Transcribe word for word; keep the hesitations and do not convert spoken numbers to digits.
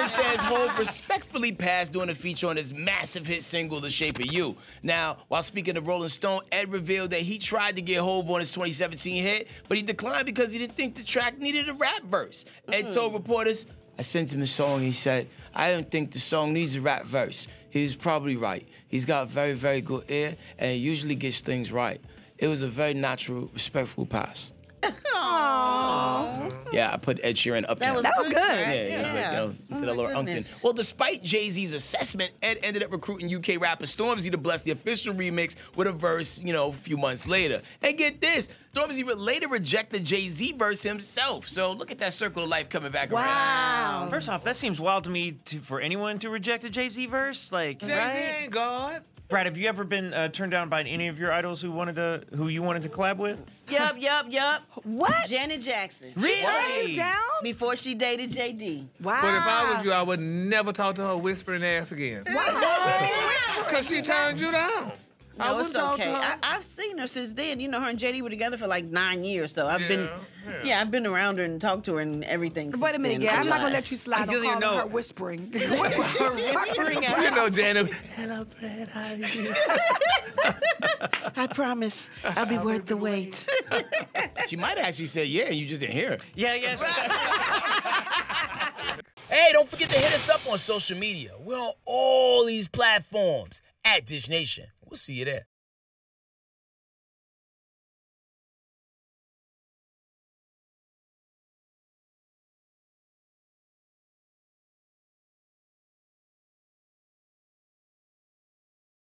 Sheeran says Hov respectfully passed doing a feature on his massive hit single, The Shape of You. Now, while speaking to Rolling Stone, Ed revealed that he tried to get Hov on his twenty seventeen hit, but he declined because he didn't think the track needed a rap verse. Mm. Ed told reporters, I sent him a song, he said, I don't think the song needs a rap verse. He's probably right. He's got a very, very good ear, and he usually gets things right. It was a very natural, respectful pass. Aww. Yeah, I put Ed Sheeran up there. That was, that was good. good. Yeah, yeah. yeah. yeah. You know, instead oh of Lord Umpkin. Well, despite Jay-Z's assessment, Ed ended up recruiting U K rapper Stormzy to bless the official remix with a verse, you know, a few months later. And get this, Stormzy would later reject the Jay-Z verse himself. So look at that circle of life coming back wow. around. Wow. First off, that seems wild to me to, for anyone to reject a Jay-Z verse. Like, Jay-Z right? ain't God. Brad, have you ever been uh, turned down by any of your idols who wanted to, who you wanted to collab with? Yup, yup, yup. What? Janet Jackson. Really? She turned you down? Before she dated J D. Wow. But if I was you, I would never talk to her whispering ass again. Why? Because she turned you down. No, I wouldn't talk okay. to her. I, I've seen her since then. You know, her and J D were together for like nine years, so I've yeah. been... Yeah. yeah, I've been around her and talked to her and everything. Wait a minute, yeah, I'm not gonna let you slide on calling know. her whispering. Her whispering at You know, Janet. Hello, Brad, how are you? I promise I'll be I'll worth the wait. wait. She might have actually said yeah, and you just didn't hear it. Yeah, yeah. Hey, don't forget to hit us up on social media. We're on all these platforms at Dish Nation. We'll see you there.